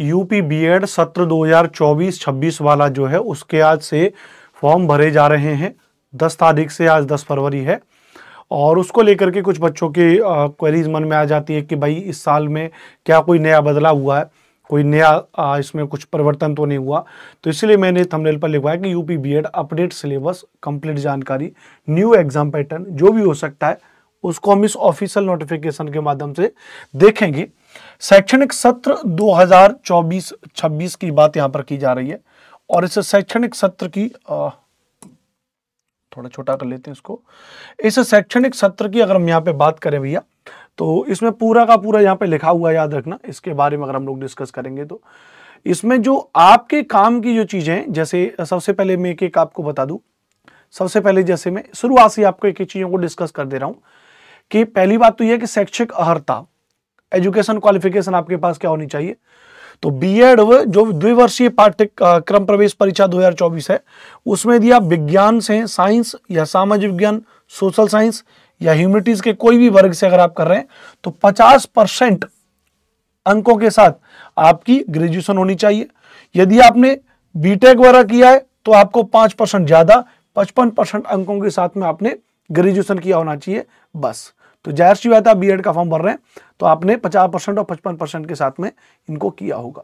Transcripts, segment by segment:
UP B add सत्र 2024-26 वाला जो है उसके आज से फॉर्म भरे जा रहे हैं। 10 तारीख से आज 10 फरवरी है और उसको लेकर के कुछ बच्चों की क्वेरीज मन में आ जाती है कि भाई इस साल में क्या कोई नया बदलाव हुआ है, कोई नया इसमें कुछ परिवर्तन तो नहीं हुआ। तो इसलिए मैंने थंबनेल पर लिखवाया कि UP B Ed update syllabus, complete जानकारी, न्यू एग्जाम पैटर्न जो भी हो सकता है उसको हम इस ऑफिशियल नोटिफिकेशन के माध्यम से देखेंगे। शैक्षणिक सत्र 2024-26 की बात यहां पर की जा रही है और इस शैक्षणिक सत्र की थोड़ा छोटा कर लेते हैं इसको। इस शैक्षणिक सत्र की अगर हम यहाँ पे बात करें भैया तो इसमें पूरा का पूरा यहाँ पे लिखा हुआ है, याद रखना। इसके बारे में अगर हम लोग डिस्कस करेंगे तो इसमें जो आपके काम की जो चीजें हैं, जैसे सबसे पहले मैं एक एक आपको बता दूं। सबसे पहले जैसे मैं शुरुआत से आपको एक एक चीजों को डिस्कस कर दे रहा हूँ कि पहली बात तो यह कि शैक्षिक अहर्ता, एजुकेशन क्वालिफिकेशन आपके पास क्या होनी चाहिए। तो बीएड जो द्विवर्षीय पाठ्यक्रम प्रवेश परीक्षा 2024 है उसमें यदि आप विज्ञान से हैं, साइंस या सामाजिक विज्ञान, सोशल साइंस या ह्यूमैनिटीज के कोई भी वर्ग से अगर आप कर रहे हैं तो 50% अंकों के साथ आपकी ग्रेजुएशन होनी चाहिए। यदि आपने बीटेक वगैरह किया है तो आपको 5% ज्यादा 55% अंकों के साथ में आपने ग्रेजुएशन किया होना चाहिए। बस, तो जाहिर सी बात है बीएड का फॉर्म भर रहे हैं तो आपने 50% और 55% के साथ में इनको किया होगा।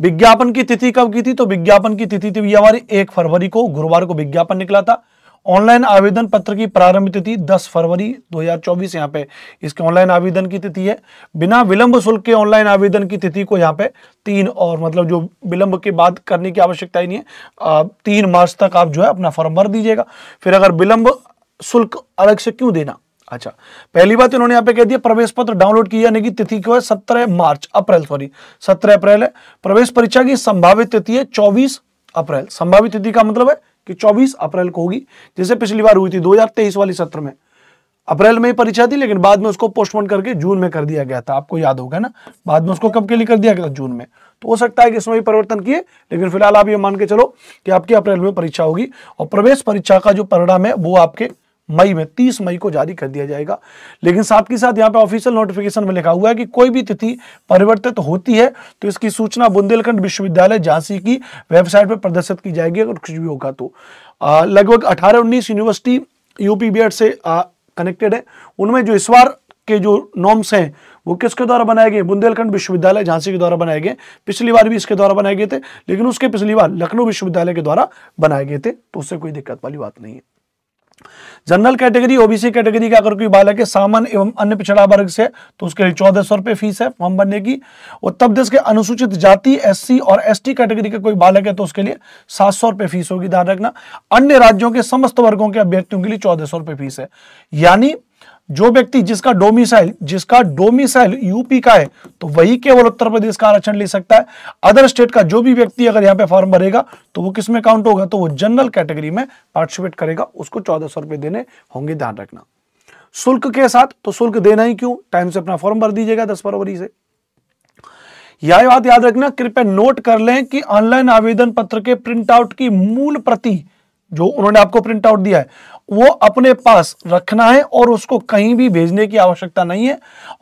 विज्ञापन की तिथि कब की थी? तो विज्ञापन की तिथि थी हमारी 1 फरवरी को, गुरुवार को विज्ञापन निकला था। ऑनलाइन आवेदन पत्र की प्रारंभ तिथि 10 फरवरी 2024 यहाँ पे इसके ऑनलाइन आवेदन की तिथि है। बिना विलंब शुल्क के ऑनलाइन आवेदन की तिथि को यहाँ पे 3 और मतलब जो विलंब के बाद करने की आवश्यकता ही नहीं है, 3 मार्च तक आप जो है अपना फॉर्म भर दीजिएगा। फिर अगर विलंब शुल्क अलग से क्यों देना। अच्छा, पहली बात इन्होंने यहाँ पे कह दिया प्रवेश पत्र डाउनलोड किया जाने की तिथि क्यों है 17 अप्रैल है। प्रवेश परीक्षा की संभावित तिथि है 24 अप्रैल। संभावित तिथि का मतलब है कि 24 अप्रैल को होगी, जैसे पिछली बार हुई थी 2023 वाली सत्र में। अप्रैल में ही परीक्षा थी लेकिन बाद में उसको पोस्टपोन करके जून में कर दिया गया था, आपको याद होगा ना। बाद में उसको कब के लिए कर दिया गया था? जून में। तो हो सकता है कि इसमें भी परिवर्तन किए लेकिन फिलहाल आप ये मान के चलो कि आपकी अप्रैल में परीक्षा होगी और प्रवेश परीक्षा का जो परिणाम है वो आपके मई में 30 मई को जारी कर दिया जाएगा। लेकिन साथ ही साथ यहाँ पे ऑफिशियल नोटिफिकेशन में लिखा हुआ है कि कोई भी तिथि परिवर्तित होती है तो इसकी सूचना बुंदेलखंड विश्वविद्यालय झांसी की वेबसाइट पर प्रदर्शित की जाएगी। अगर कुछ भी होगा तो लगभग 18-19 यूनिवर्सिटी यूपी बी एड से कनेक्टेड है, उनमें जो इस बार के जो नॉर्म्स हैं वो किसके द्वारा बनाए गए? बुंदेलखंड विश्वविद्यालय झांसी के द्वारा बनाए गए। पिछली बार भी इसके द्वारा बनाए गए थे लेकिन उसके पिछली बार लखनऊ विश्वविद्यालय के द्वारा बनाए गए थे, तो उससे कोई दिक्कत वाली बात नहीं है। जनरल कैटेगरी, ओबीसी कैटेगरी का अगर कोई बालक है सामान्य एवं अन्य पिछड़ा वर्ग से तो उसके लिए 1400 रुपये फीस है फॉर्म भरने की। उत्तर प्रदेश के अनुसूचित जाति, एससी और एसटी कैटेगरी का कोई बालक है तो उसके लिए 700 रुपये फीस होगी, ध्यान रखना। अन्य राज्यों के समस्त वर्गों के अभ्यर्थियों के लिए 1400 रुपये फीस है। यानी जो व्यक्ति जिसका डोमिसाइल यूपी का है तो वही केवल उत्तर प्रदेश का आरक्षण ले सकता है। अदर स्टेट का जो भी व्यक्ति अगर यहाँ पे फॉर्म भरेगा तो वो किसमें काउंट होगा? तो वो जनरल कैटेगरी में पार्टिसिपेट करेगा, उसको 1400 रुपये देने होंगे, ध्यान रखना। शुल्क के साथ, तो शुल्क देना ही क्यों, टाइम से अपना फॉर्म भर दीजिएगा 10 फरवरी से। यह बात याद रखना, कृपया नोट कर लें कि ऑनलाइन आवेदन पत्र के प्रिंटआउट की मूल प्रति जो उन्होंने आपको प्रिंट आउट दिया है वो अपने पास रखना है और उसको कहीं भी भेजने की आवश्यकता नहीं है।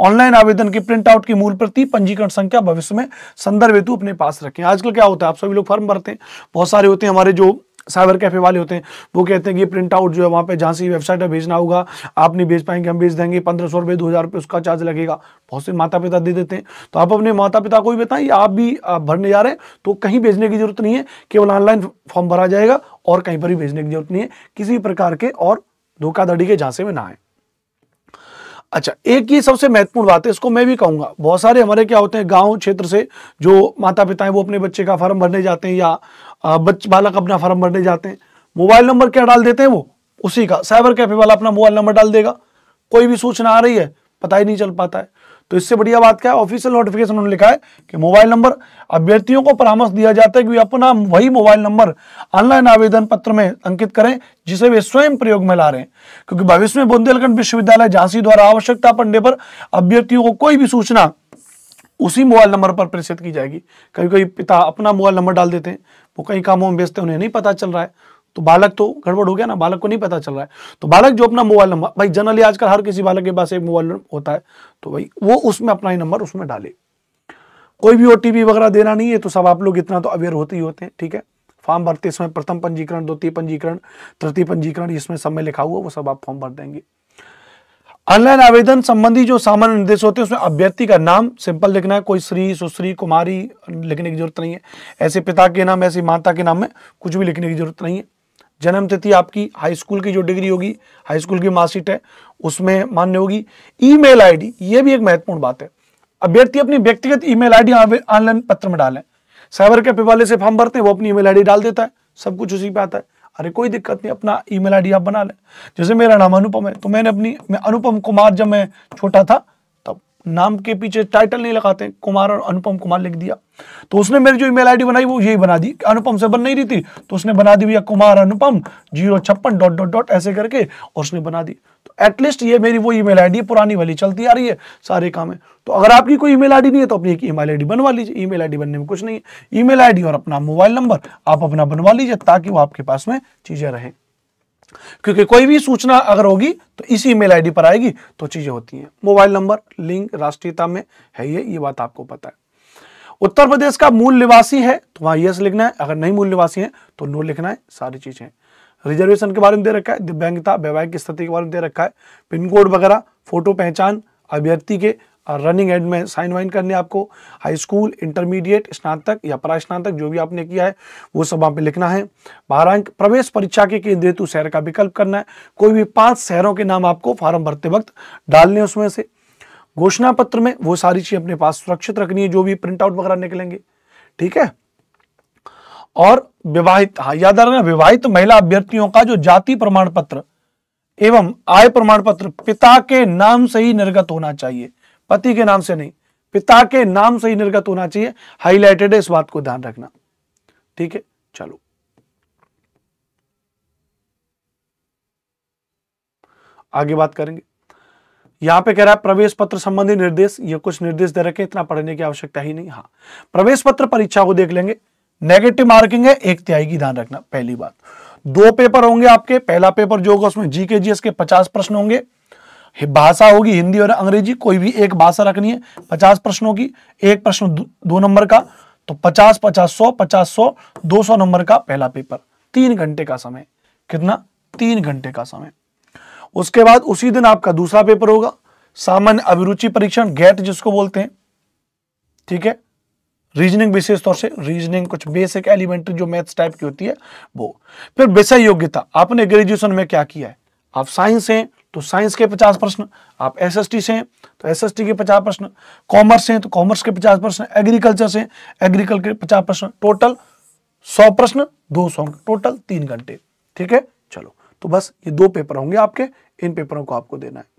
ऑनलाइन आवेदन के प्रिंट आउट की मूल प्रति, पंजीकरण संख्या, भविष्य में संदर्भ हेतु अपने पास रखें। आजकल क्या होता है, आप सभी लोग फॉर्म भरते हैं, बहुत सारे होते हैं हमारे जो साइबर कैफे वाले होते हैं वो कहते हैं कि प्रिंट आउट जो है वहाँ पे झांसी वेबसाइट पर भेजना होगा, आप नहीं भेज पाएंगे हम भेज देंगे, 1500 रुपये 2000 रुपये उसका चार्ज लगेगा। बहुत से माता पिता दे देते हैं, तो आप अपने माता पिता को भी बताएं आप भी भरने जा रहे हैं तो कहीं भेजने की जरूरत नहीं है, केवल ऑनलाइन फॉर्म भरा जाएगा और कहीं पर भी भेजने की जरूरत नहीं है, किसी प्रकार के और धोखाधड़ी के झांसे में ना आए। अच्छा, एक ही सबसे महत्वपूर्ण बात है, इसको मैं भी कहूंगा, बहुत सारे हमारे क्या होते हैं गांव क्षेत्र से जो माता पिता हैं वो अपने बच्चे का फॉर्म भरने जाते हैं या बालक अपना फॉर्म भरने जाते हैं, मोबाइल नंबर क्या डाल देते हैं वो उसी का, साइबर कैफे वाला अपना मोबाइल नंबर डाल देगा, कोई भी सूचना आ रही है पता ही नहीं चल पाता है। तो इससे बढ़िया बात क्या है, ऑफिशियल नोटिफिकेशन उन्होंने लिखा है कि मोबाइल नंबर, अभ्यर्थियों को परामर्श दिया जाता है कि वे अपना वही मोबाइल नंबर ऑनलाइन आवेदन पत्र में अंकित करें जिसे वे स्वयं प्रयोग में ला रहे हैं, क्योंकि भविष्य में बुंदेलखंड विश्वविद्यालय झांसी द्वारा आवश्यकता पड़ने पर अभ्यर्थियों को कोई भी सूचना उसी मोबाइल नंबर पर प्रेषित की जाएगी। कभी कभी पिता अपना मोबाइल नंबर डाल देते हैं, वो कई कामों में व्यस्त हैं, उन्हें नहीं पता चल रहा है, तो बालक तो गड़बड़ हो गया ना, बालक को नहीं पता चल रहा है। तो बालक जो अपना मोबाइल नंबर, भाई जनरली आजकल हर किसी बालक के पास एक मोबाइल होता है, तो भाई वो उसमें अपना ही नंबर उसमें डाले। कोई भी OTP वगैरह देना नहीं है, तो सब आप लोग इतना तो अवेयर होते ही होते हैं, ठीक है। फॉर्म भरते समय प्रथम पंजीकरण, द्वितीय पंजीकरण, तृतीय पंजीकरण, इसमें सब में लिखा हुआ वो सब आप फॉर्म भर देंगे। ऑनलाइन आवेदन संबंधी जो सामान्य निर्देश होते हैं उसमें अभ्यर्थी का नाम सिंपल लिखना है, कोई श्री, सुश्री, कुमारी लिखने की जरूरत नहीं है, ऐसे पिता के नाम, ऐसे माता के नाम में कुछ भी लिखने की जरूरत नहीं है। जन्म तिथि आपकी हाई स्कूल की जो डिग्री होगी, हाई स्कूल की मार्कशीट है उसमें मान्य होगी। ईमेल आईडी, ये भी एक महत्वपूर्ण बात है, अभ्यर्थी अपनी व्यक्तिगत ईमेल आईडी ऑनलाइन पत्र में डालें। साइबर कैफे वाले से फॉर्म भरते हैं, वो अपनी ईमेल आईडी डाल देता है, सब कुछ उसी पे आता है, अरे कोई दिक्कत नहीं, अपना ईमेल आईडी आप बना लें। जैसे मेरा नाम अनुपम है, तो मैंने अपनी अनुपम कुमार जब मैं छोटा था तब नाम के पीछे टाइटल नहीं लगाते, कुमार और अनुपम कुमार लिख दिया, तो उसने मेरी जो ईमेल आईडी बनाई वो यही बना दी, अनुपम से बन नहीं रही थी तो उसने बना दी भैया कुमार अनुपम 056 ... ऐसे करके और उसने बना दी। तो एटलीस्ट ये मेरी वो ईमेल आईडी पुरानी वाली चलती आ रही है सारे काम में। तो अगर आपकी कोई ईमेल आईडी नहीं है तो अपनी एक ईमेल आईडी बनवा लीजिए, ईमेल आईडी बनने में कुछ नहीं है, ईमेल आईडी और अपना मोबाइल नंबर आप अपना बनवा लीजिए ताकि वो आपके पास में चीजें रहें, क्योंकि कोई भी सूचना अगर होगी तो इसी ईमेल आईडी पर आएगी तो चीजें होती हैं। मोबाइल नंबर, लिंग राष्ट्रीयता में है ये बात आपको पता है। उत्तर प्रदेश का मूल निवासी है तो वहां यस लिखना है, अगर नहीं मूल निवासी है तो नो लिखना है, सारी चीजें। रिजर्वेशन के बारे में दे रखा है, दिव्यांगता, वैवाहिक स्थिति के बारे में दे रखा है, पिन कोड वगैरह, फोटो पहचान अभ्यर्थी के, और रनिंग एड में साइन वाइन करने आपको, हाई स्कूल, इंटरमीडिएट, स्नातक या परास्नातक जो भी आपने किया है वो सब वहाँ पे लिखना है। 12 अंक, प्रवेश परीक्षा के केंद्र हेतु शहर का विकल्प करना है, कोई भी 5 शहरों के नाम आपको फॉर्म भरते वक्त डालने हैं उसमें से। घोषणा पत्र में वो सारी चीज अपने पास सुरक्षित रखनी है जो भी प्रिंट आउट वगैरह निकलेंगे, ठीक है। और विवाहित, हाँ याद रखना, विवाहित महिला अभ्यर्थियों का जो जाति प्रमाण पत्र एवं आय प्रमाण पत्र पिता के नाम से ही निर्गत होना चाहिए, पति के नाम से नहीं, पिता के नाम से ही निर्गत होना चाहिए, हाईलाइटेड है, इस बात को ध्यान रखना, ठीक है। चलो आगे बात करेंगे। यहां पे कह रहा है प्रवेश पत्र संबंधी निर्देश, ये कुछ निर्देश दे रखे, इतना पढ़ने की आवश्यकता ही नहीं। हाँ, प्रवेश पत्र परीक्षा को देख लेंगे, नेगेटिव मार्किंग है 1/3 की, ध्यान रखना। पहली बात, 2 पेपर होंगे आपके, पहला पेपर जो होगा उसमें GK GS के 50 प्रश्न होंगे, भाषा होगी हिंदी और अंग्रेजी, कोई भी एक भाषा रखनी है, 50 प्रश्नों की, एक प्रश्न 2 नंबर का, तो 50, 50, 100, 50, 100, 200 नंबर का पहला पेपर, 3 घंटे का समय, कितना 3 घंटे का समय। उसके बाद उसी दिन आपका दूसरा पेपर होगा, सामान्य अभिरुचि परीक्षण, गेट जिसको बोलते हैं, ठीक है। रीजनिंग, विशेष तौर से रीजनिंग, कुछ बेसिक एलिमेंट्री जो मैथ्स टाइप की होती है वो। फिर विषय योग्यता, आपने ग्रेजुएशन में क्या किया है, आप साइंस हैं तो साइंस के 50 प्रश्न, आप SST से हैं तो SST के 50 प्रश्न, कॉमर्स हैं तो कॉमर्स के 50 प्रश्न, एग्रीकल्चर से एग्रीकल्चर के 50 प्रश्न, टोटल 100 प्रश्न, 200, टोटल 3 घंटे, ठीक है। चलो, तो बस ये 2 पेपर होंगे आपके, इन पेपरों को आपको देना है।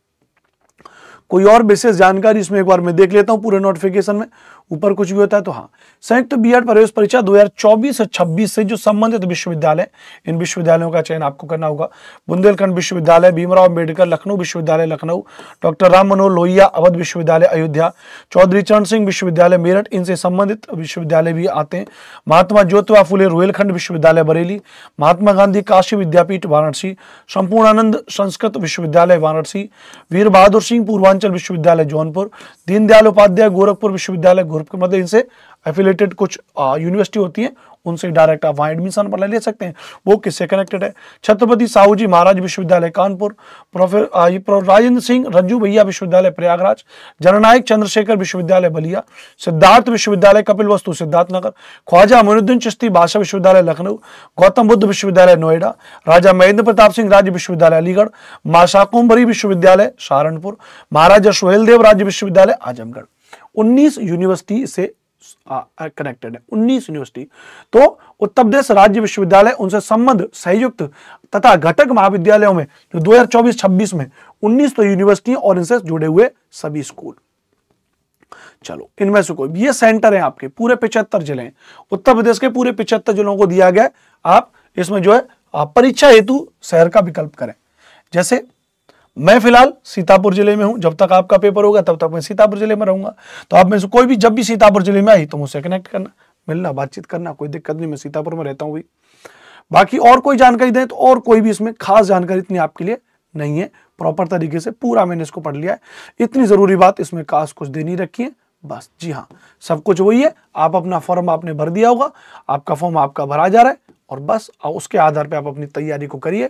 कोई और विशेष जानकारी इसमें एक बार मैं देख लेता हूं पूरे नोटिफिकेशन में, ऊपर कुछ भी होता है तो। हाँ, संयुक्त BEd प्रवेश परीक्षा 2024 और 26 से जो संबंधित विश्वविद्यालय, इन विश्वविद्यालयों का चयन आपको करना होगा। बुंदेलखंड विश्वविद्यालय, भीमराव अम्बेडकर, लखनऊ विश्वविद्यालय लखनऊ, डॉक्टर राम मनोहर लोहिया अवध विश्वविद्यालय अयोध्या, चौधरी चरण सिंह विश्वविद्यालय मेरठ, इनसे संबंधित विश्वविद्यालय भी आते हैं। महात्मा ज्योतिबा फुले रोयलखंड विश्वविद्यालय बरेली, महात्मा गांधी काशी विद्यापीठ वाराणसी, संपूर्णानंद संस्कृत विश्वविद्यालय वाराणसी, वीरबहादुर सिंह पूर्वांचल विश्वविद्यालय जौनपुर, दीनदयाल उध्याय गोरखपुर विश्वविद्यालय गोरखपुर, मतलब इनसे एफिलेटेड कुछ यूनिवर्सिटी होती हैं, उनसे डायरेक्ट आप वहाँ एडमिशन पर ले सकते हैं। वो किससे कनेक्टेड है, छत्रपति साहू जी महाराज विश्वविद्यालय कानपुर, प्रोफेसर राजेन्द्र सिंह रज्जू भैया विश्वविद्यालय प्रयागराज, जननायक चंद्रशेखर विश्वविद्यालय बलिया, सिद्धार्थ विश्वविद्यालय कपिलवस्तु सिद्धार्थनगर, ख्वाजादी चिस्ती बाशा विश्वविद्यालय लखनऊ, गौतम बुद्ध विश्वविद्यालय नोएडा, राजा महेंद्र प्रताप सिंह राज्य विश्वविद्यालय अलीगढ़, माशाकुमरी विश्वविद्यालय सहारनपुर, महाराजा सुहेलदेव राज्य विश्वविद्यालय आजमगढ़। 19 यूनिवर्सिटी से कनेक्टेड है, 19 यूनिवर्सिटी। तो उत्तर प्रदेश राज्य विश्वविद्यालय, उनसे संबद्ध संयुक्त तथा घटक महाविद्यालयों में जो 2024-26 में 19 तो यूनिवर्सिटी और इनसे जुड़े हुए सभी स्कूल। चलो, इनमें से कोई ये सेंटर है आपके, पूरे 75 जिले, उत्तर प्रदेश के पूरे 75 जिलों को दिया गया। आप इसमें जो है परीक्षा हेतु शहर का विकल्प करें। जैसे मैं फिलहाल सीतापुर जिले में हूं, जब तक आपका पेपर होगा तब तक मैं सीतापुर जिले में रहूंगा, तो आप में से कोई भी जब भी सीतापुर जिले में आई तो मुझसे कनेक्ट करना, मिलना, बातचीत करना, कोई दिक्कत नहीं, मैं सीतापुर में रहता हूं भी। बाकी और कोई जानकारी दें तो, और कोई भी इसमें खास जानकारी इतनी आपके लिए नहीं है, प्रॉपर तरीके से पूरा मैंने इसको पढ़ लिया है, इतनी जरूरी बात इसमें खास कुछ दे नहीं रखी है, बस जी हाँ, सब कुछ वही है। आप अपना फॉर्म आपने भर दिया होगा, आपका फॉर्म आपका भरा जा रहा है और बस उसके आधार पे आप अपनी तैयारी को करिए।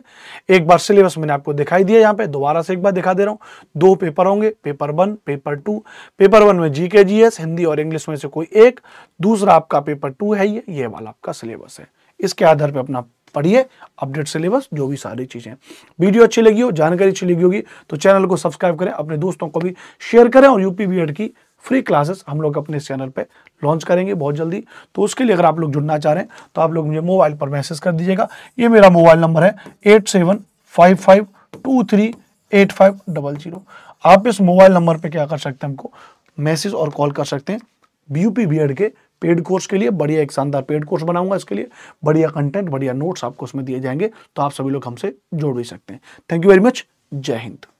एक बार सिलेबस मैंने आपको दिखाई दिया, यहाँ पे दोबारा से एक बार दिखा दे रहा हूँ। दो पेपर होंगे, paper one, paper two. Paper one में जीके जीएस हिंदी और इंग्लिश में से कोई एक, दूसरा आपका पेपर टू है, ये वाला आपका सिलेबस है। इसके आधार पे अपना पढ़िए अपडेट सिलेबस, जो भी सारी चीजें। वीडियो अच्छी लगी हो, जानकारी अच्छी लगी होगी तो चैनल को सब्सक्राइब करें, अपने दोस्तों को भी शेयर करें। और यूपी बी एड की फ्री क्लासेस हम लोग अपने चैनल पे लॉन्च करेंगे बहुत जल्दी, तो उसके लिए अगर आप लोग जुड़ना चाह रहे हैं तो आप लोग मुझे मोबाइल पर मैसेज कर दीजिएगा। ये मेरा मोबाइल नंबर है 8755238500। आप इस मोबाइल नंबर पे क्या कर सकते हैं, हमको मैसेज और कॉल कर सकते हैं यूपी बी एड के पेड कोर्स के लिए। बढ़िया एक शानदार पेड कोर्स बनाऊंगा, इसके लिए बढ़िया कंटेंट, बढ़िया नोट्स आपको उसमें दिए जाएंगे, तो आप सभी लोग हमसे जुड़ भी सकते हैं। थैंक यू वेरी मच, जय हिंद।